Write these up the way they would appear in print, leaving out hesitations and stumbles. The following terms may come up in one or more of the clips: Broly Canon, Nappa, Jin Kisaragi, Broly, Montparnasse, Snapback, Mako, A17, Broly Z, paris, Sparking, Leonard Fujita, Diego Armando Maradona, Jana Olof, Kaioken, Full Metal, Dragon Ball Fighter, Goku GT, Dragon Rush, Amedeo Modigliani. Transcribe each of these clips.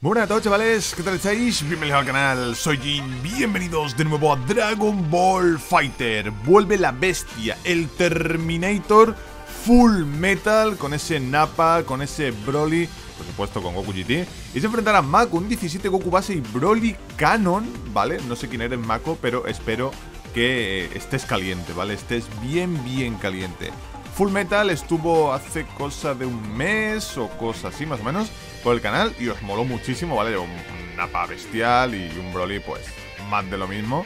Buenas a todos, chavales, ¿qué tal estáis? Bienvenidos al canal, soy Jin, bienvenidos de nuevo a Dragon Ball Fighter. Vuelve la bestia, el Terminator Full Metal, con ese Nappa, con ese Broly, por supuesto con Goku GT. Y se enfrentará a Mako, un 17 Goku base y Broly Canon, ¿vale? No sé quién eres, Mako, pero espero que estés caliente, ¿vale? Estés bien, bien caliente. Full Metal estuvo hace cosa de un mes o cosa así, más o menos, por el canal y os moló muchísimo, ¿vale? Un Nappa bestial y un Broly, pues, más de lo mismo.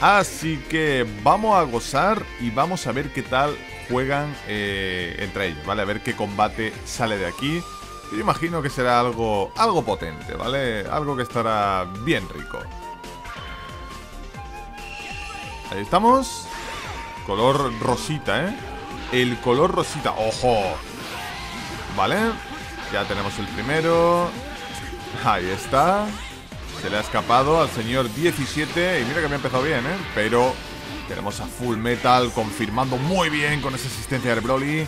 Así que vamos a gozar y vamos a ver qué tal juegan entre ellos, ¿vale? A ver qué combate sale de aquí. Yo imagino que será algo potente, ¿vale? Algo que estará bien rico. Ahí estamos. Color rosita, ¿eh? El color rosita, ojo. Vale, ya tenemos el primero. Ahí está. Se le ha escapado al señor 17. Y mira que había empezado bien, ¿eh? Pero tenemos a Full Metal confirmando muy bien con esa asistencia del Broly.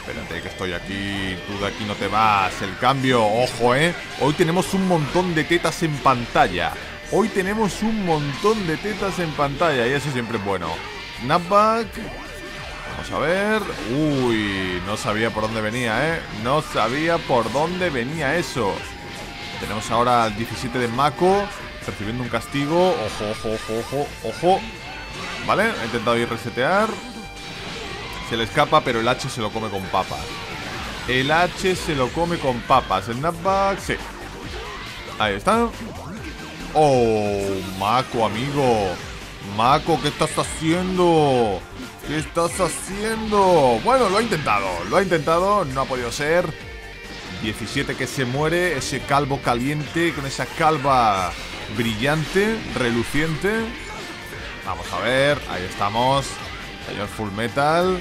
Espérate que estoy aquí. Tú de aquí no te vas. El cambio, ojo, ¿eh? Hoy tenemos un montón de tetas en pantalla. Hoy tenemos un montón de tetas en pantalla. Y eso siempre es bueno. Snapback. Vamos a ver. Uy, no sabía por dónde venía, ¿eh? No sabía por dónde venía eso. Tenemos ahora al 17 de Mako recibiendo un castigo. Ojo, ojo, ojo, ojo, ojo. Vale, he intentado ir resetear. Se le escapa, pero el H se lo come con papas. El H se lo come con papas. El Snapback, sí. Ahí está. Oh, Mako, amigo. Mako, ¿qué estás haciendo? ¿Qué estás haciendo? Bueno, lo ha intentado, no ha podido ser. 17 que se muere, ese calvo caliente con esa calva brillante, reluciente. Vamos a ver, ahí estamos. Señor Full Metal.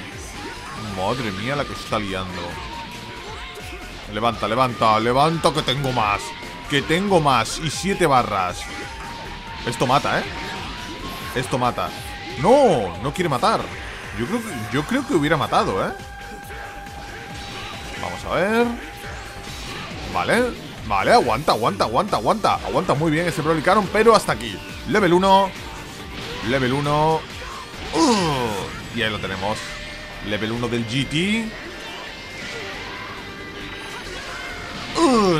Madre mía, la que se está liando. Levanta, levanta, levanta que tengo más. Que tengo más y 7 barras. Esto mata, ¿eh? Esto mata. No, no quiere matar. Yo creo que hubiera matado, ¿eh? Vamos a ver. Vale. Vale, aguanta. Aguanta muy bien ese Broly Canon, pero hasta aquí. Level 1. Level 1. Y ahí lo tenemos. Level 1 del GT.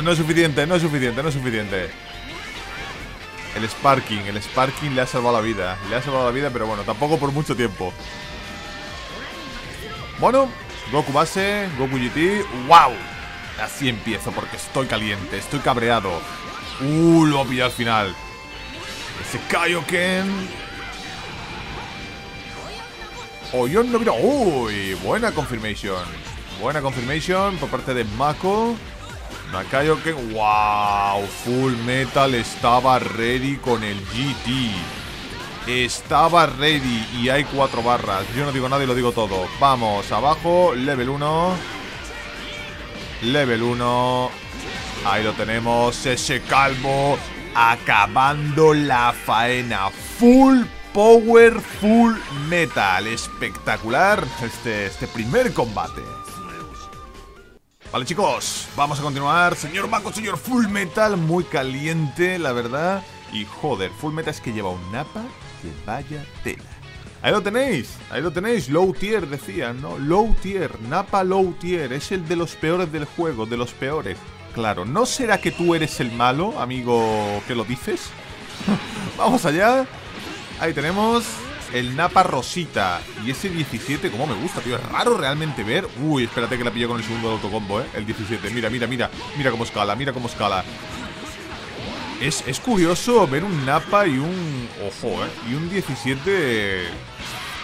No es suficiente, no es suficiente. El Sparking le ha salvado la vida. Pero bueno, tampoco por mucho tiempo. Bueno, Goku base, Goku GT. ¡Wow! Así empiezo porque estoy caliente, estoy cabreado. Lo ha pillado al final. Ese Kaioken. Yo no miro. Uy, buena confirmation. Buena confirmation por parte de Mako. Kaioken. ¡Wow! Full Metal estaba ready con el GT. Estaba ready y hay 4 barras. Yo no digo nada y lo digo todo. Vamos, abajo, level 1. Level 1. Ahí lo tenemos, ese calvo acabando la faena. Full power, Full Metal. Espectacular este primer combate. Vale, chicos, vamos a continuar. Señor Mako, señor Full Metal, muy caliente, la verdad. Y joder, Full Metal es que lleva un Nappa que vaya tela. Ahí lo tenéis, low tier decían, ¿no? Low tier, Nappa low tier, es el de los peores del juego, de los peores. Claro, ¿no será que tú eres el malo, amigo, que lo dices? Vamos allá. Ahí tenemos el Nappa rosita. Y ese 17, como me gusta, tío, es raro realmente ver. Uy, espérate que la pillo con el segundo autocombo, ¿eh? El 17, mira cómo escala, Es curioso ver un Nappa y un... Ojo, ¿eh? Y un 17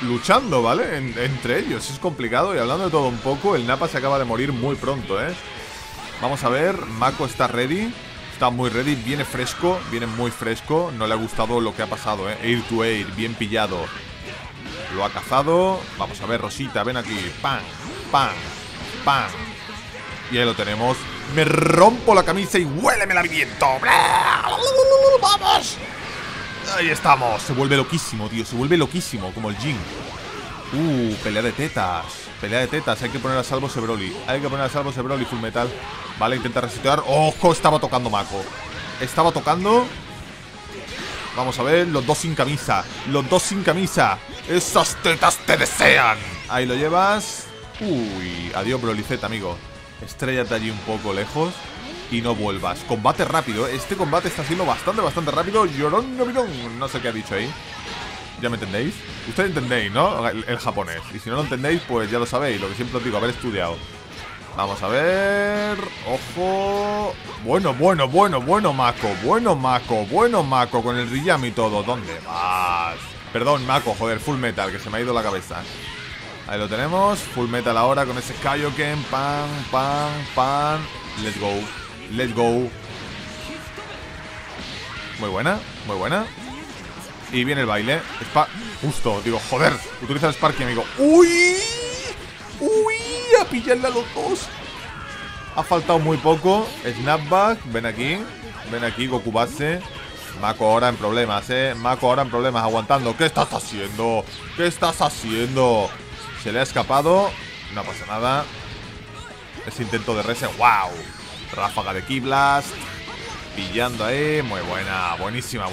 luchando, ¿vale? Entre ellos, es complicado. Y hablando de todo un poco, el Nappa se acaba de morir muy pronto, ¿eh? Vamos a ver, Mako está ready. Está muy ready, viene fresco. Viene muy fresco, no le ha gustado lo que ha pasado, ¿eh? Air to air, bien pillado. Lo ha cazado. Vamos a ver, Rosita, ven aquí. Pan, pan, pan. Y ahí lo tenemos. Me rompo la camisa y huéleme el viento. ¡Vamos! Ahí estamos. Se vuelve loquísimo, tío. Se vuelve loquísimo, como el Jin. Pelea de tetas. Pelea de tetas. Hay que poner a salvo ese Broly. Hay que poner a salvo ese Broly, Full Metal. Vale, intenta resetear. ¡Ojo! Estaba tocando Mako. Estaba tocando. Vamos a ver. Los dos sin camisa. Los dos sin camisa. Esas tetas te desean. Ahí lo llevas. Uy. Adiós, Broly Z, amigo. Estrellate allí un poco lejos. Y no vuelvas. Combate rápido. Este combate está siendo bastante rápido. Llorón, no mirón. No sé qué ha dicho ahí. ¿Ya me entendéis? Ustedes entendéis, ¿no? El japonés. Y si no lo entendéis, pues ya lo sabéis. Lo que siempre os digo, haber estudiado. Vamos a ver... ¡Ojo! Bueno, Mako. Bueno, Mako. Con el Riyami y todo. ¿Dónde vas? Perdón, Mako. Joder, Full Metal. Que se me ha ido la cabeza. Ahí lo tenemos. Full Metal ahora con ese Kaioken. Pan. Let's go. Muy buena. Y viene el baile. Justo, digo, joder. Utiliza el Sparking, amigo. ¡Uy! A pillarla a los dos. Ha faltado muy poco. Snapback, ven aquí. Ven aquí, Goku base. Mako ahora en problemas, Mako ahora en problemas, aguantando. ¿Qué estás haciendo? Se le ha escapado. No pasa nada. Ese intento de rese. ¡Wow! Ráfaga de Ki Blast. Pillando ahí. Muy buena. Buenísima.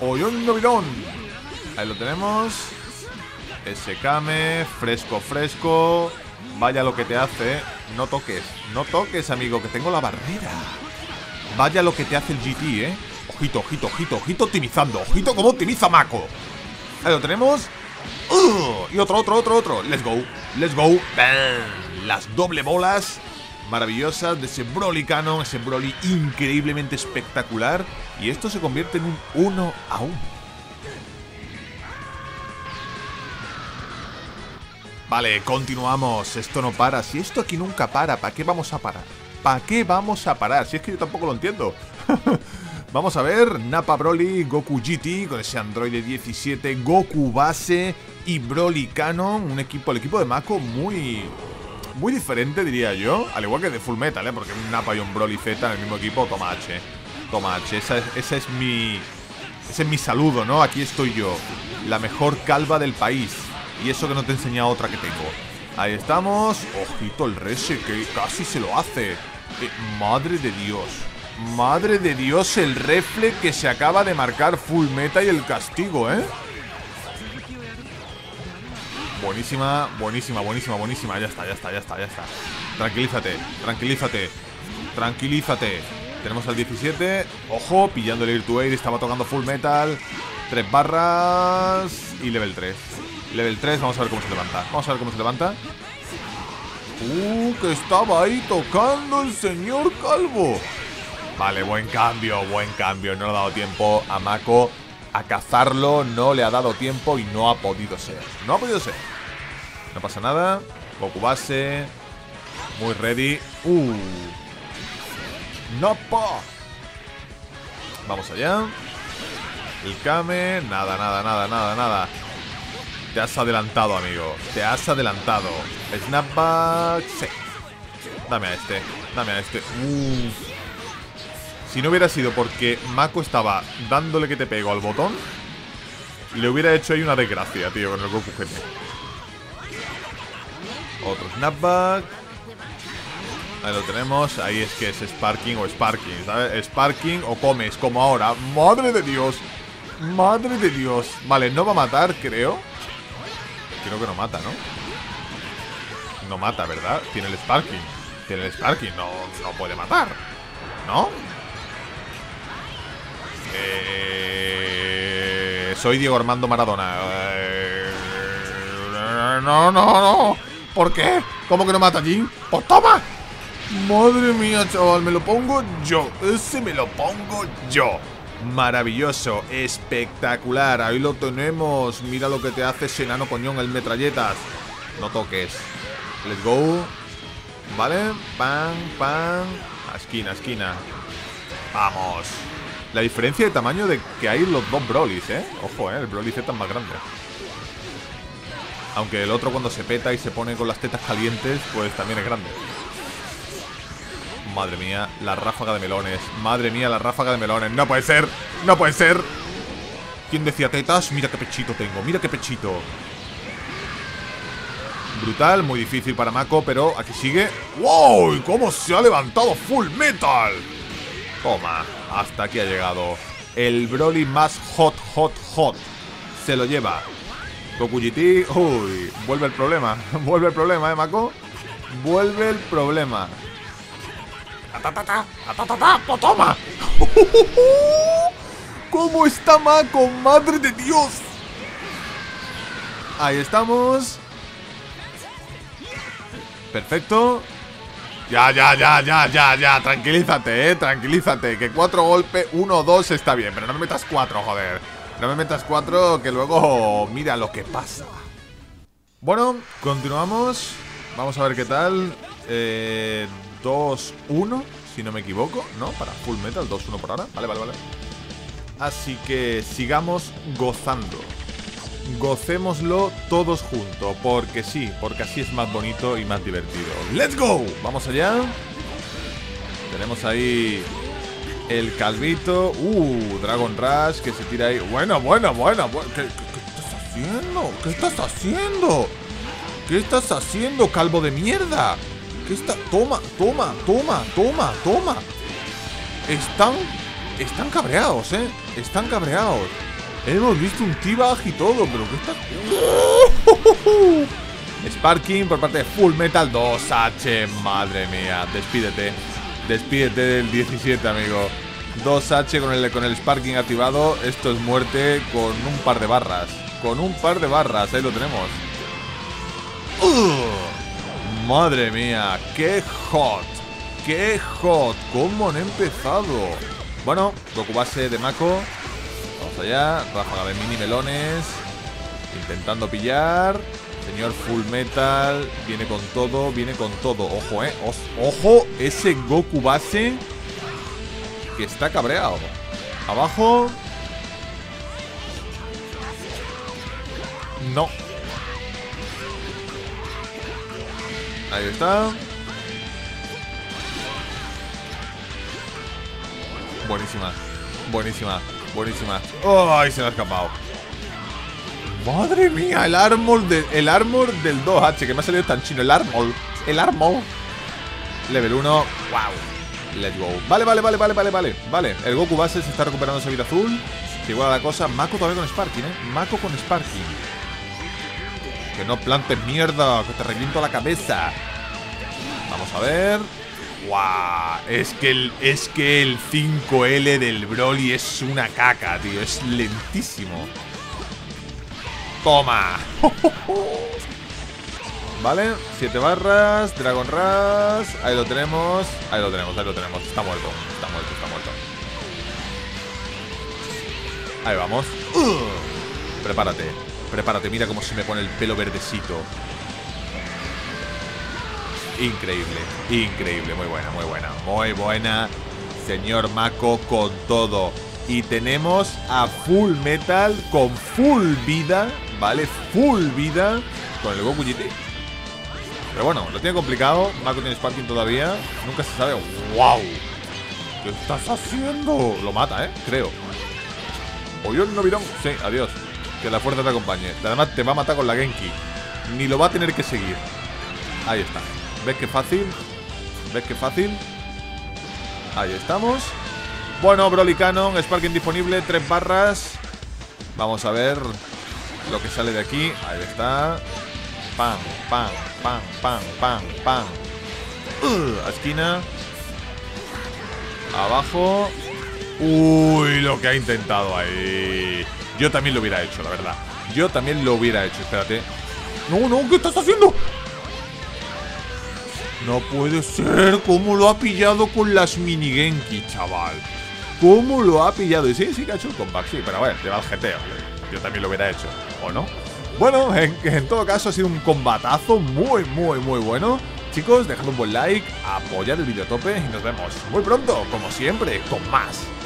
¡Oyón novidón! Ahí lo tenemos. Ese Kame. Fresco. Vaya lo que te hace. No toques. No toques, amigo, que tengo la barrera. Vaya lo que te hace el GT, Ojito optimizando. Ojito como optimiza Mako. Ahí lo tenemos. Y otro. Let's go. ¡Bam! Las doble bolas maravillosas de ese Broly Canon. Ese Broly increíblemente espectacular. Y esto se convierte en un 1-1. Vale, continuamos. Esto no para. Si esto aquí nunca para, ¿para qué vamos a parar? Si es que yo tampoco lo entiendo. Vamos a ver. Nappa Broly, Goku GT con ese androide 17, Goku base y Broly Canon. Un equipo, el equipo de Mako muy diferente, diría yo. Al igual que de Full Metal, porque un Nappa y un Broly Z en el mismo equipo. Toma H. Ese es mi saludo, ¿no? Aquí estoy yo, la mejor calva del país. Y eso que no te he enseñado otra que tengo. Ahí estamos. Ojito el rese, que casi se lo hace. Madre de Dios. El refle que se acaba de marcar Full Metal y el castigo, Buenísima. Ya está. Tranquilízate. Tenemos al 17. Ojo, pillando el Air to Air. Estaba tocando Full Metal. 3 barras. Y level 3. Vamos a ver cómo se levanta. Que estaba ahí tocando el señor Calvo. Vale, buen cambio. No le ha dado tiempo a Mako a cazarlo. No le ha dado tiempo y no ha podido ser. No pasa nada. Goku base. Muy ready. ¡Nappa! Vamos allá. El Kame. Nada. Te has adelantado, amigo. Snapback. Sí. Dame a este. Si no hubiera sido porque Mako estaba dándole que te pego al botón, le hubiera hecho ahí una desgracia, tío, con el Goku GT. Otro Snapback. Ahí lo tenemos. Ahí es que es Sparking o Sparking, ¿sabes? Sparking o comes, como ahora. ¡Madre de Dios! Vale, no va a matar, creo. Creo que no mata, ¿no? No mata, ¿verdad? Tiene el Sparking. No puede matar, ¿no? Soy Diego Armando Maradona. No. ¿Por qué? ¿Cómo que no mata allí? ¡Pues toma! Madre mía, chaval, me lo pongo yo. Maravilloso, espectacular. Ahí lo tenemos. Mira lo que te hace ese enano coñón, el metralletas. No toques. Let's go. Vale. Pan. Esquina. Vamos. La diferencia de tamaño de que hay los dos Brolys, Ojo, el Broly Z es más grande. Aunque el otro cuando se peta y se pone con las tetas calientes, pues también es grande. Madre mía, la ráfaga de melones. No puede ser. ¿Quién decía tetas? Mira qué pechito tengo, mira qué pechito. Brutal, muy difícil para Mako, pero aquí sigue. ¡Wow! ¿Cómo se ha levantado Full Metal? Toma, hasta aquí ha llegado. El Broly más hot. Se lo lleva. Goku GT. Uy, vuelve el problema. Vuelve el problema, Mako. Vuelve el problema. ¡Toma! ¿Cómo está Mako? ¡Madre de Dios! Ahí estamos. Perfecto. Ya. Tranquilízate, tranquilízate. Que 4 golpes, 1 o 2 está bien. Pero no me metas 4, joder. No me metas 4, que luego mira lo que pasa. Bueno, continuamos. Vamos a ver qué tal. 2-1, si no me equivoco, ¿no? Para Full Metal, 2-1 por ahora. Vale. Así que sigamos gozando. Gocémoslo todos juntos, porque sí, porque así es más bonito y más divertido. ¡Let's go! Vamos allá. Tenemos ahí el calvito. Dragon Rush, que se tira ahí. Bueno. ¿Qué estás haciendo, calvo de mierda? ¿Qué está? Toma. Están cabreados, ¿eh? Están cabreados. Hemos visto un T-Bag y todo, pero ¿qué está? Sparking por parte de Full Metal 2H. Madre mía, despídete. Despídete del 17, amigo. 2H con el Sparking activado. Esto es muerte con un par de barras. Ahí lo tenemos. Madre mía, qué hot. Cómo han empezado. Bueno, Goku base de Mako. Vamos allá, ráfaga de mini melones. Intentando pillar. Señor Full Metal. Viene con todo, Ojo, ojo, ese Goku base que está cabreado. Abajo. No. Ahí está. Buenísima. ¡Ay, se me ha escapado! ¡Madre mía! El armor del 2H, que me ha salido tan chino. El armor. Level 1. ¡Wow! Let's go. Vale. El Goku base se está recuperando esa vida azul. Se iguala la cosa. Mako todavía con Sparking, ¿eh? Que no plantes mierda, que te reviento la cabeza. Vamos a ver. ¡Guau! Wow, es que el 5L del Broly es una caca, tío. Es lentísimo. ¡Toma! Vale, 7 barras, Dragon Rush. Ahí lo tenemos. Está muerto. Ahí vamos. Prepárate. Mira cómo se me pone el pelo verdecito. Increíble. Muy buena. Señor Mako con todo. Y tenemos a Full Metal con full vida, ¿vale? Full vida con el Goku GT. Pero bueno, lo tiene complicado. Mako tiene Sparking todavía. Nunca se sabe. ¡Wow! ¿Qué estás haciendo? Lo mata, ¿eh? Creo. Oye, no virón. Sí, adiós. Que la fuerza te acompañe. Además, te va a matar con la Genki. Ni lo va a tener que seguir. Ahí está. ¿Ves qué fácil? Ahí estamos. Bueno, Broly Canon, Sparking disponible, 3 barras. Vamos a ver lo que sale de aquí. Ahí está. Pam. Esquina. Abajo. Uy, lo que ha intentado ahí. Yo también lo hubiera hecho, la verdad. Espérate. No, ¿qué estás haciendo? No puede ser, cómo lo ha pillado con las minigenki, chaval. Cómo lo ha pillado. Y sí, que ha hecho el comeback, sí, pero bueno, lleva el jeteo. Yo también lo hubiera hecho, ¿o no? Bueno, en todo caso ha sido un combatazo muy bueno. Chicos, dejad un buen like, apoyad el vídeo a tope y nos vemos muy pronto, como siempre, con más.